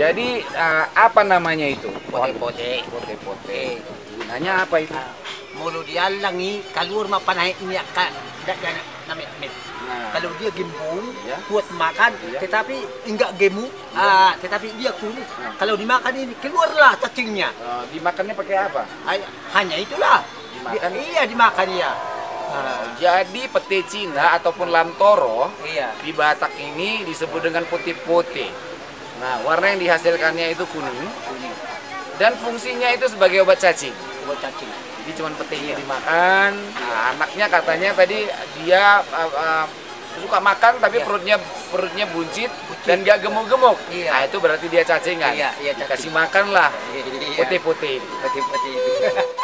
Jadi apa namanya itu? Pote-pote. Pote-pote. Gunanya apa itu? Mulu dialangi kalur mapanai minyak kalau dia gembung ya, buat makan ya, tetapi enggak gemuk ya, tetapi dia kurus ya. Kalau dimakan ini keluarlah cacingnya. Dimakannya pakai apa? Hanya itulah dimakan. Iya dimakan ya. Jadi petai Cina ataupun lamtoro iya, di Batak ini disebut dengan putih-putih. Nah, warna yang dihasilkannya itu kuning. Dan fungsinya itu sebagai obat cacing. Obat cacing. Jadi cuma petainya dimakan. Nah, anaknya katanya tadi dia suka makan tapi perutnya buncit dan gak gemuk-gemuk. Iya. Nah, itu berarti dia cacingan. Iya, iya, cacing. Dikasih makan lah putih-putih. Putih-putih.